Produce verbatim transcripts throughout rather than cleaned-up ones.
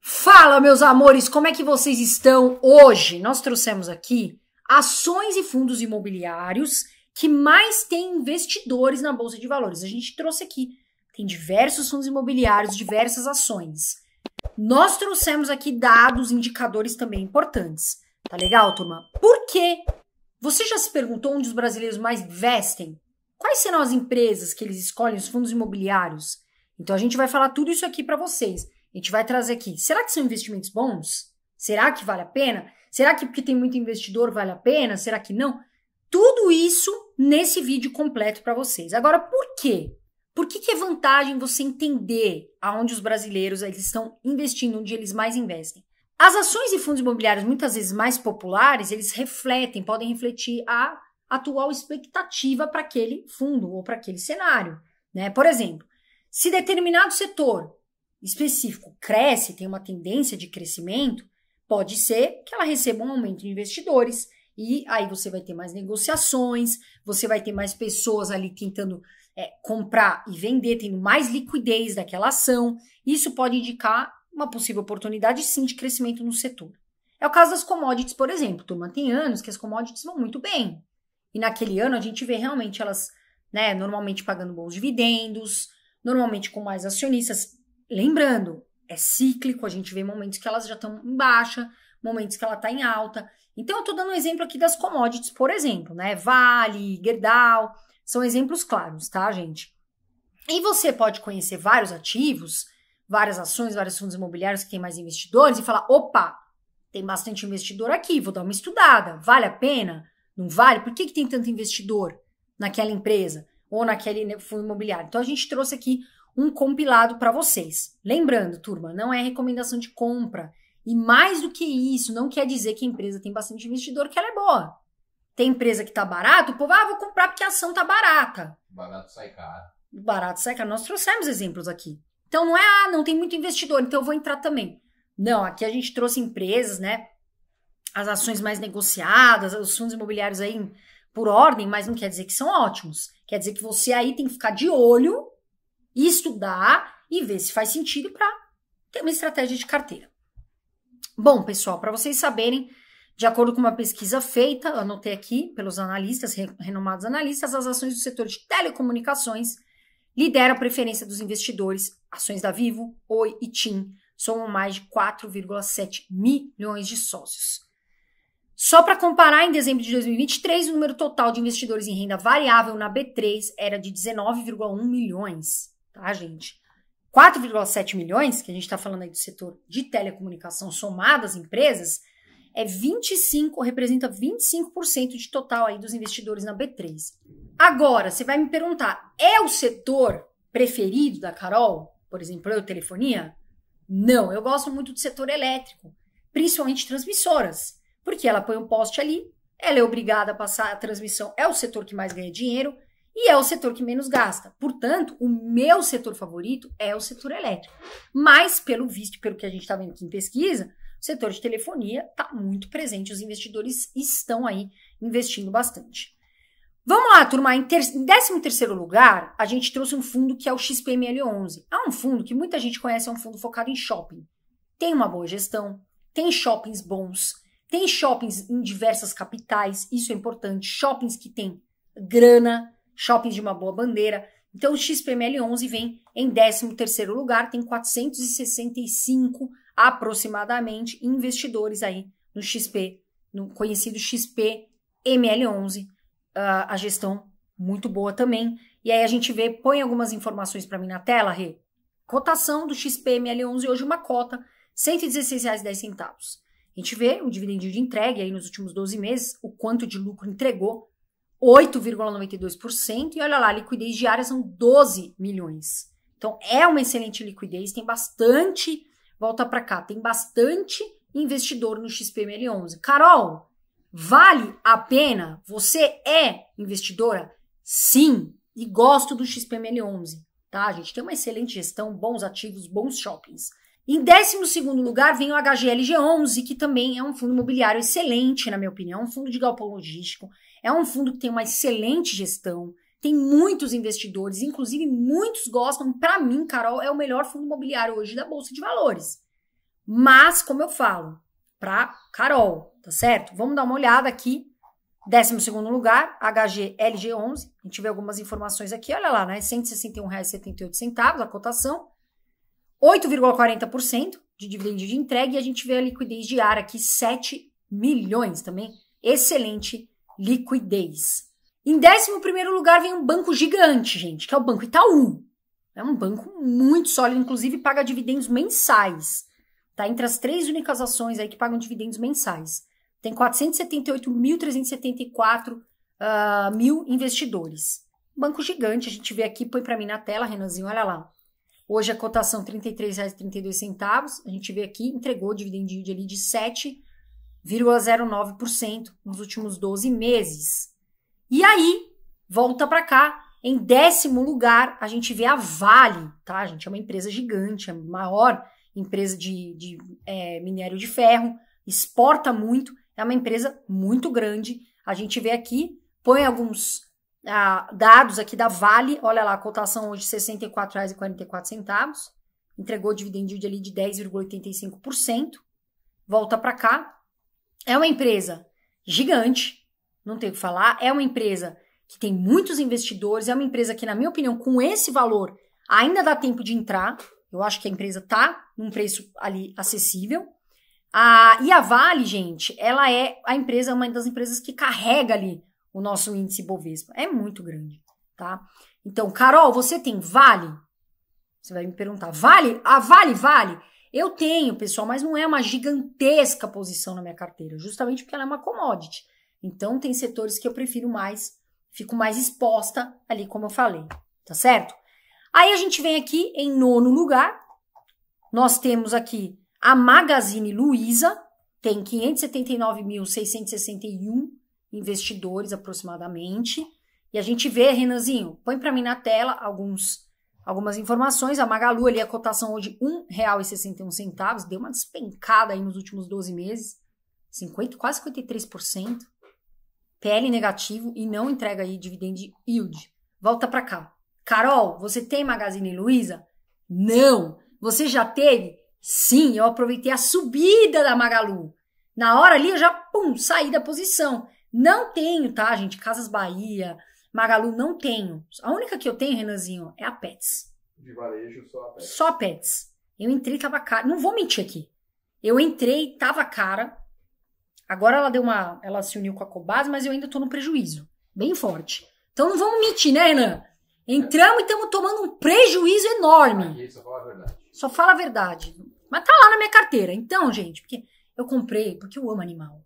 Fala, meus amores, como é que vocês estão? Hoje nós trouxemos aqui ações e fundos imobiliários que mais têm investidores na Bolsa de Valores. A gente trouxe aqui, tem diversos fundos imobiliários, diversas ações. Nós trouxemos aqui dados, indicadores também importantes. Tá legal, turma? Por quê? Você já se perguntou onde os brasileiros mais investem? Quais serão as empresas que eles escolhem os fundos imobiliários? Então a gente vai falar tudo isso aqui para vocês. A gente vai trazer aqui. Será que são investimentos bons? Será que vale a pena? Será que porque tem muito investidor vale a pena? Será que não? Tudo isso nesse vídeo completo para vocês. Agora, por quê? Por que que é vantagem você entender aonde os brasileiros eles estão investindo, onde eles mais investem? As ações e fundos imobiliários, muitas vezes mais populares, eles refletem, podem refletir a atual expectativa para aquele fundo ou para aquele cenário, né? Por exemplo, se determinado setor específico cresce, tem uma tendência de crescimento, pode ser que ela receba um aumento de investidores e aí você vai ter mais negociações, você vai ter mais pessoas ali tentando é, comprar e vender, tendo mais liquidez daquela ação. Isso pode indicar uma possível oportunidade, sim, de crescimento no setor. É o caso das commodities, por exemplo. Turma, tem anos que as commodities vão muito bem e naquele ano a gente vê realmente elas, né, normalmente pagando bons dividendos, normalmente com mais acionistas. Lembrando, é cíclico, a gente vê momentos que elas já estão em baixa, momentos que ela está em alta. Então, eu estou dando um exemplo aqui das commodities, por exemplo, né? Vale, Gerdau, são exemplos claros, tá, gente? E você pode conhecer vários ativos, várias ações, vários fundos imobiliários que têm mais investidores e falar, opa, tem bastante investidor aqui, vou dar uma estudada, vale a pena? Não vale? Por que que tem tanto investidor naquela empresa ou naquele fundo imobiliário? Então, a gente trouxe aqui um compilado para vocês. Lembrando, turma, não é recomendação de compra. E mais do que isso, não quer dizer que a empresa tem bastante investidor que ela é boa. Tem empresa que tá barato, o povo, ah, vou comprar porque a ação tá barata. Barato sai caro. Barato sai caro. Nós trouxemos exemplos aqui. Então não é, ah, não tem muito investidor, então eu vou entrar também. Não, aqui a gente trouxe empresas, né? As ações mais negociadas, os fundos imobiliários aí por ordem, mas não quer dizer que são ótimos. Quer dizer que você aí tem que ficar de olho e estudar e ver se faz sentido para ter uma estratégia de carteira. Bom, pessoal, para vocês saberem, de acordo com uma pesquisa feita, anotei aqui pelos analistas, renomados analistas, as ações do setor de telecomunicações lideram a preferência dos investidores. Ações da Vivo, Oi e TIM somam mais de quatro vírgula sete milhões de sócios. Só para comparar, em dezembro de dois mil e vinte e três, o número total de investidores em renda variável na B três era de dezenove vírgula um milhões. Tá, gente? quatro vírgula sete milhões, que a gente está falando aí do setor de telecomunicação somado às empresas, é vinte e cinco, representa vinte e cinco por cento de total aí dos investidores na B três. Agora, você vai me perguntar, é o setor preferido da Carol? Por exemplo, eu, telefonia? Não, eu gosto muito do setor elétrico, principalmente transmissoras, porque ela põe um poste ali, ela é obrigada a passar a transmissão, é o setor que mais ganha dinheiro, e é o setor que menos gasta. Portanto, o meu setor favorito é o setor elétrico. Mas, pelo visto, pelo que a gente está vendo aqui em pesquisa, o setor de telefonia está muito presente. Os investidores estão aí investindo bastante. Vamos lá, turma. Em, ter... em décimo terceiro lugar, a gente trouxe um fundo que é o X P M L onze. É um fundo que muita gente conhece, é um fundo focado em shopping. Tem uma boa gestão, tem shoppings bons, tem shoppings em diversas capitais, isso é importante. Shoppings que têm grana, shoppings de uma boa bandeira. Então, o X P M L onze vem em décimo terceiro lugar, tem quatrocentos e sessenta e cinco aproximadamente investidores aí no X P, no conhecido X P M L onze. Uh, a gestão muito boa também. E aí a gente vê, põe algumas informações para mim na tela, Rê. Cotação do X P M L onze, hoje uma cota, cento e dezesseis reais e dez centavos. A gente vê o dividendo de entrega aí nos últimos doze meses, o quanto de lucro entregou, oito vírgula noventa e dois por cento, e olha lá, a liquidez diária são doze milhões. Então, é uma excelente liquidez, tem bastante, volta para cá, tem bastante investidor no X P M L onze. Carol, vale a pena? Você é investidora? Sim, e gosto do X P M L onze, tá, gente? Tem uma excelente gestão, bons ativos, bons shoppings. Em décimo segundo lugar vem o H G L G onze, que também é um fundo imobiliário excelente, na minha opinião, um fundo de galpão logístico. É um fundo que tem uma excelente gestão, tem muitos investidores, inclusive muitos gostam. Para mim, Carol, é o melhor fundo imobiliário hoje da Bolsa de Valores. Mas, como eu falo, para Carol, tá certo? Vamos dar uma olhada aqui. décimo segundo lugar, H G L G onze. A gente vê algumas informações aqui. Olha lá, né? cento e sessenta e um reais e setenta e oito centavos a cotação. oito vírgula quarenta por cento de dividendo de entrega. E a gente vê a liquidez diária aqui, sete milhões também. Excelente liquidez. Em décimo primeiro lugar vem um banco gigante, gente, que é o Banco Itaú. É um banco muito sólido, inclusive paga dividendos mensais. Tá entre as três únicas ações aí que pagam dividendos mensais. Tem quatrocentos e setenta e oito mil trezentos e setenta e quatro uh, mil investidores. Banco gigante, a gente vê aqui, põe para mim na tela, Renanzinho, olha lá. Hoje a cotação trinta e três reais e trinta e dois centavos, a gente vê aqui, entregou dividend yield ali de sete vírgula zero nove por cento nos últimos doze meses. E aí, volta para cá, em décimo lugar, a gente vê a Vale, tá, gente? É uma empresa gigante, é a maior empresa de, de é, minério de ferro, exporta muito, é uma empresa muito grande. A gente vê aqui, põe alguns ah, dados aqui da Vale, olha lá, a cotação hoje sessenta e quatro reais e quarenta e quatro centavos, entregou dividend yield ali de dez vírgula oitenta e cinco por cento, volta para cá, é uma empresa gigante, não tem o que falar, é uma empresa que tem muitos investidores, é uma empresa que, na minha opinião, com esse valor, ainda dá tempo de entrar. Eu acho que a empresa está num preço ali acessível. Ah, e a Vale, gente, ela é a empresa, uma das empresas que carrega ali o nosso índice Bovespa. É muito grande, tá? Então, Carol, você tem Vale? Você vai me perguntar, Vale? A Vale, Vale? Eu tenho, pessoal, mas não é uma gigantesca posição na minha carteira, justamente porque ela é uma commodity. Então, tem setores que eu prefiro mais, fico mais exposta ali, como eu falei, tá certo? Aí a gente vem aqui em nono lugar, nós temos aqui a Magazine Luiza, tem quinhentos e setenta e nove mil seiscentos e sessenta e um investidores aproximadamente, e a gente vê, Renanzinho, põe para mim na tela alguns... Algumas informações, a Magalu ali, a cotação hoje um real e sessenta e um centavos, deu uma despencada aí nos últimos doze meses, cinquenta, quase cinquenta e três por cento, P L negativo e não entrega aí dividend yield. Volta para cá. Carol, você tem Magazine Luiza? Não. Você já teve? Sim, eu aproveitei a subida da Magalu. Na hora ali eu já, pum, saí da posição. Não tenho, tá, gente? Casas Bahia... Magalu não tenho. A única que eu tenho, Renanzinho, é a P E T S. De varejo, só a P E T S. Só a P E T S. Eu entrei, tava cara. Não vou mentir aqui. Eu entrei, tava cara. Agora ela deu uma... Ela se uniu com a Cobasi, mas eu ainda tô no prejuízo. Bem forte. Então não vamos mentir, né, Renan? Entramos é. E estamos tomando um prejuízo enorme. Aqui, só fala a verdade. Só fala a verdade. Mas tá lá na minha carteira. Então, gente, porque eu comprei, porque eu amo animal.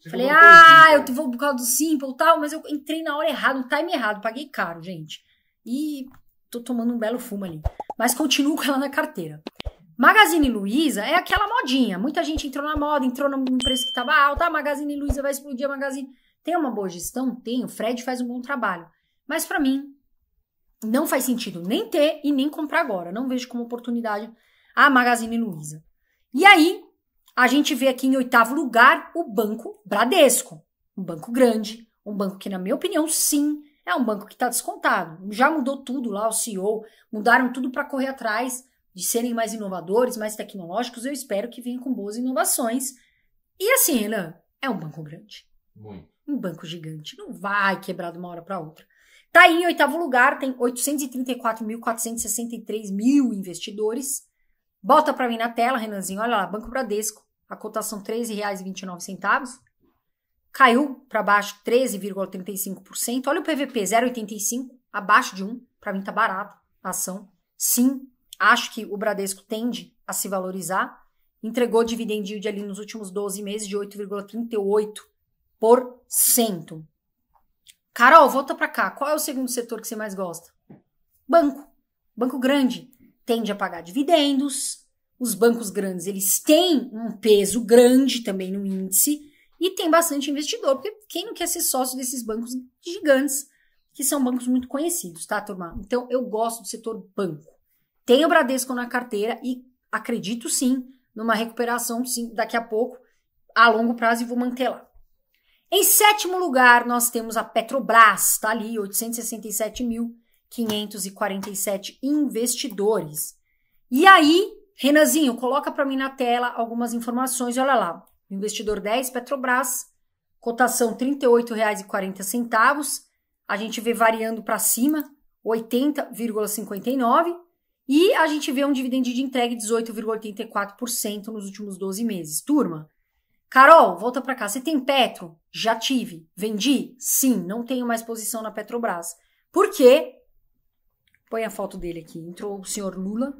Você Falei, ah, eu vou por causa do Simple e tal, mas eu entrei na hora errada, no time errado, paguei caro, gente. E tô tomando um belo fumo ali. Mas continuo com ela na carteira. Magazine Luiza é aquela modinha. Muita gente entrou na moda, entrou num preço que tava alto. Ah, Magazine Luiza vai explodir a Magazine. Tem uma boa gestão? Tem. O Fred faz um bom trabalho. Mas pra mim, não faz sentido nem ter e nem comprar agora. Não vejo como oportunidade a Magazine Luiza. E aí... A gente vê aqui em oitavo lugar o Banco Bradesco, um banco grande, um banco que, na minha opinião, sim, é um banco que está descontado. Já mudou tudo lá, o C E O, mudaram tudo para correr atrás de serem mais inovadores, mais tecnológicos. Eu espero que venham com boas inovações. E assim, Renan, é um banco grande. Muito. Um banco gigante. Não vai quebrar de uma hora para outra. Está aí em oitavo lugar, tem oitocentos e trinta e quatro mil quatrocentos e sessenta e três mil investidores. Bota para mim na tela, Renanzinho, olha lá, Banco Bradesco. A cotação treze reais e vinte e nove centavos, caiu para baixo treze vírgula trinta e cinco por cento. Olha o P V P, zero vírgula oitenta e cinco, abaixo de um, para mim tá barato a ação. Sim, acho que o Bradesco tende a se valorizar. Entregou dividend yield ali nos últimos doze meses de oito vírgula trinta e oito por cento. Carol, volta para cá. Qual é o segundo setor que você mais gosta? Banco. Banco grande tende a pagar dividendos. Os bancos grandes, eles têm um peso grande também no índice e tem bastante investidor, porque quem não quer ser sócio desses bancos gigantes, que são bancos muito conhecidos, tá, turma? Então, eu gosto do setor banco. Tenho o Bradesco na carteira e acredito, sim, numa recuperação, sim, daqui a pouco, a longo prazo, e vou manter lá. Em sétimo lugar, nós temos a Petrobras, tá ali, oitocentos e sessenta e sete mil quinhentos e quarenta e sete investidores. E aí... Renanzinho, coloca para mim na tela algumas informações. Olha lá, investidor dez, Petrobras, cotação trinta e oito reais e quarenta centavos. A gente vê variando para cima, oitenta vírgula cinquenta e nove. E a gente vê um dividendo de entrega de dezoito vírgula oitenta e quatro por cento nos últimos doze meses. Turma, Carol, volta para cá. Você tem Petro? Já tive. Vendi? Sim, não tenho mais posição na Petrobras. Por quê? Põe a foto dele aqui. Entrou o senhor Lula.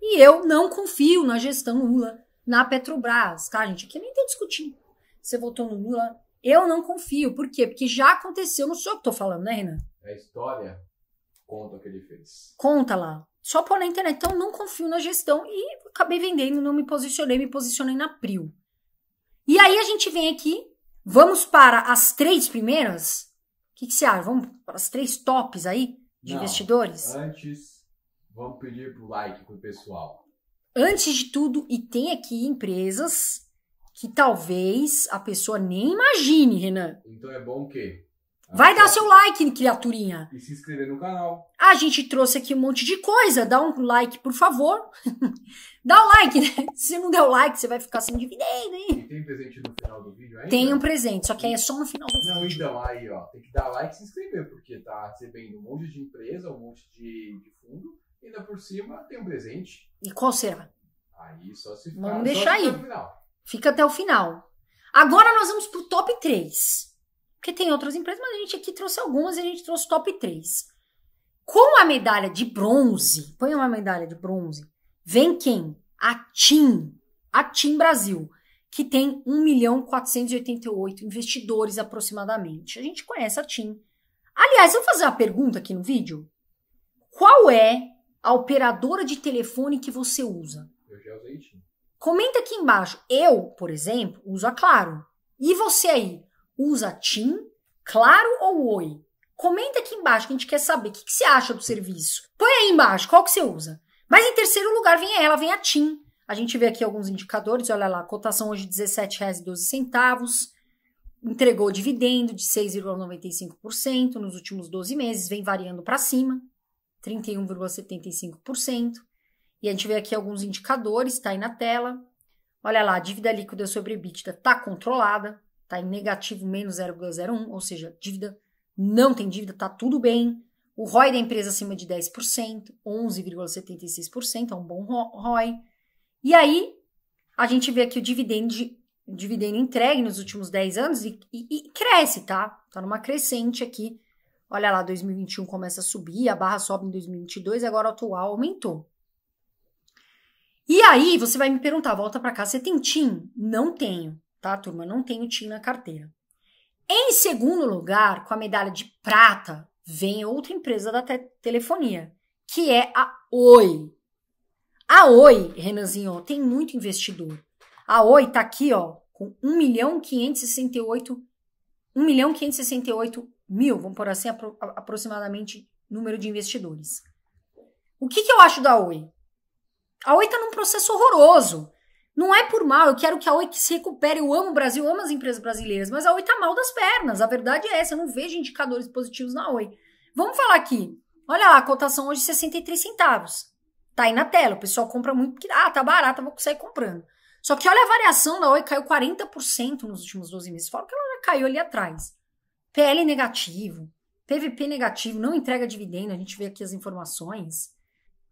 E eu não confio na gestão Lula, na Petrobras, tá, gente? Aqui nem tô discutindo. Você votou no Lula. Eu não confio. Por quê? Porque já aconteceu, não sou eu que tô falando, né, Renan? É a história. Conta o que ele fez. Conta lá. Só pôr na internet. Então, não confio na gestão e acabei vendendo, não me posicionei, me posicionei na Pril. E aí a gente vem aqui, vamos para as três primeiras? O que, que você acha? Vamos para as três tops aí de não, investidores? Antes... Vamos pedir pro like pro pessoal. Antes de tudo, e tem aqui empresas que talvez a pessoa nem imagine, Renan. Então é bom o quê? A Vai pessoa... dar seu like, criaturinha. E se inscrever no canal. A gente trouxe aqui um monte de coisa. Dá um like, por favor. Dá um like, né? Se não der o like, você vai ficar sem dividendo, hein? E tem presente no final do vídeo ainda? Tem um presente, só que aí é só no final do não, vídeo. Não, então aí, ó. Tem que dar like e se inscrever, porque tá recebendo um monte de empresa, um monte de, de fundo. E ainda por cima tem um presente. E qual será? Aí só se ficar, vamos deixar aí. Fica até o final. Agora nós vamos pro top três. Porque tem outras empresas, mas a gente aqui trouxe algumas e a gente trouxe top três. Com a medalha de bronze, põe uma medalha de bronze, vem quem? A TIM. A TIM Brasil, que tem um milhão quatrocentos e oitenta e oito investidores aproximadamente. A gente conhece a TIM. Aliás, eu vou fazer uma pergunta aqui no vídeo. Qual é a operadora de telefone que você usa? Eu já usei TIM. Comenta aqui embaixo. Eu, por exemplo, uso a Claro. E você aí? Usa TIM, Claro ou Oi? Comenta aqui embaixo que a gente quer saber. O que, que você acha do serviço? Põe aí embaixo qual que você usa. Mas em terceiro lugar vem ela, vem a TIM. A gente vê aqui alguns indicadores. Olha lá, cotação hoje dezessete reais e doze centavos. Entregou dividendo de seis vírgula noventa e cinco por cento nos últimos doze meses. Vem variando para cima. trinta e um vírgula setenta e cinco por cento. E a gente vê aqui alguns indicadores, está aí na tela. Olha lá, a dívida líquida sobre EBITDA está controlada, está em negativo menos zero vírgula zero um, ou seja, dívida não tem dívida, está tudo bem. O R O I da empresa acima de dez por cento, onze vírgula setenta e seis por cento, é um bom R O I. E aí, a gente vê aqui o dividendo, dividendo entregue nos últimos dez anos e, e, e cresce, tá? Está numa crescente aqui. Olha lá, dois mil e vinte e um começa a subir, a barra sobe em dois mil e vinte e dois, agora o atual aumentou. E aí, você vai me perguntar, volta para cá, você tem TIM? Não tenho, tá, turma? Não tenho TIM na carteira. Em segundo lugar, com a medalha de prata, vem outra empresa da te- telefonia, que é a Oi. A Oi, Renanzinho, ó, tem muito investidor. A Oi tá aqui, ó, com um milhão quinhentos e sessenta e oito mil, vamos por assim, apro aproximadamente número de investidores. O que, que eu acho da Oi? A Oi está num processo horroroso. Não é por mal, eu quero que a Oi se recupere. Eu amo o Brasil, eu amo as empresas brasileiras, mas a Oi está mal das pernas. A verdade é essa, eu não vejo indicadores positivos na Oi. Vamos falar aqui. Olha lá, a cotação hoje sessenta e três centavos. Tá aí na tela, o pessoal compra muito porque, ah, tá barata, vou sair comprando. Só que olha a variação da Oi, caiu quarenta por cento nos últimos doze meses. Fora que ela já caiu ali atrás. P L negativo, P V P negativo, não entrega dividendo, a gente vê aqui as informações.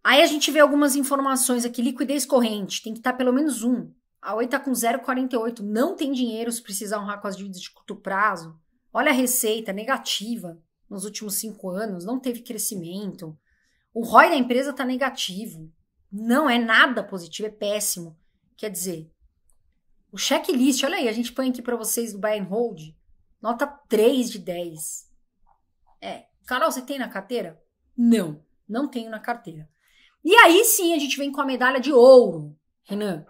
Aí a gente vê algumas informações aqui, liquidez corrente, tem que estar pelo menos um. A Oi está com zero vírgula quarenta e oito, não tem dinheiro se precisar honrar com as dívidas de curto prazo. Olha a receita, negativa, nos últimos cinco anos, não teve crescimento. O R O I da empresa está negativo, não é nada positivo, é péssimo. Quer dizer, o checklist, olha aí, a gente põe aqui para vocês do buy and hold, nota três de dez. É. Carol, você tem na carteira? Não. Não tenho na carteira. E aí sim a gente vem com a medalha de ouro. Renan,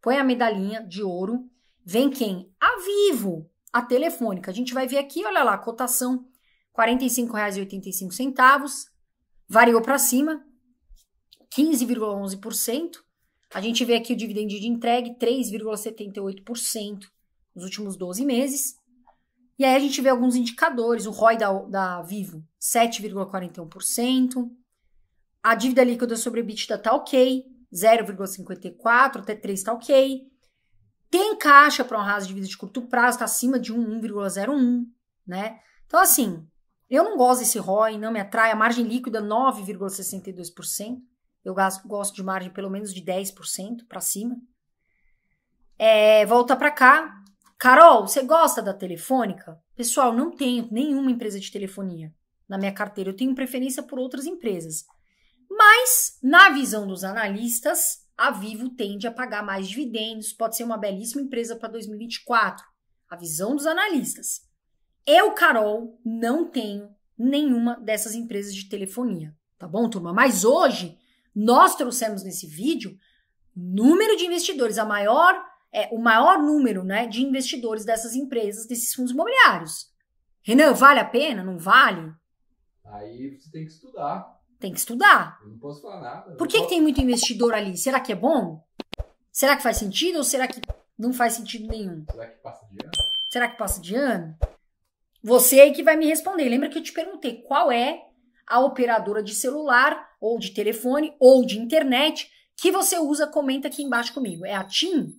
põe a medalhinha de ouro. Vem quem? A Vivo, a telefônica. A gente vai ver aqui, olha lá, a cotação quarenta e cinco reais e oitenta e cinco centavos. Variou para cima, quinze vírgula onze por cento. A gente vê aqui o dividendo de entregue, três vírgula setenta e oito por cento nos últimos doze meses. E aí a gente vê alguns indicadores, o R O I da, da Vivo, sete vírgula quarenta e um por cento, a dívida líquida sobre EBITDA está ok, zero vírgula cinquenta e quatro, até três está ok. Tem caixa para honrar as dívidas de curto prazo, está acima de um vírgula zero um, né? Então, assim, eu não gosto desse R O I, não me atrai. A margem líquida nove vírgula sessenta e dois por cento. Eu gosto de margem pelo menos de dez por cento para cima. É, volta para cá. Carol, você gosta da telefônica? Pessoal, não tenho nenhuma empresa de telefonia na minha carteira. Eu tenho preferência por outras empresas. Mas, na visão dos analistas, a Vivo tende a pagar mais dividendos, pode ser uma belíssima empresa para dois mil e vinte e quatro. A visão dos analistas. Eu, Carol, não tenho nenhuma dessas empresas de telefonia. Tá bom, turma? Mas hoje, nós trouxemos nesse vídeo número de investidores, a maior, é, o maior número, né, de investidores dessas empresas, desses fundos imobiliários. Renan, vale a pena? Não vale? Aí você tem que estudar. Tem que estudar. Eu não posso falar nada. Por que, que tem muito investidor ali? Será que é bom? Será que faz sentido ou será que não faz sentido nenhum? Será que passa de ano? Será que passa de ano? Você aí que vai me responder. Lembra que eu te perguntei qual é a operadora de celular ou de telefone ou de internet que você usa? Comenta aqui embaixo comigo. É a TIM?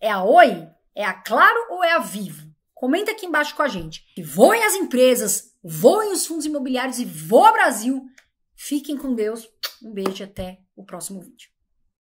É a Oi? É a Claro ou é a Vivo? Comenta aqui embaixo com a gente. E voem as empresas, voem os fundos imobiliários e voa Brasil. Fiquem com Deus, um beijo e até o próximo vídeo.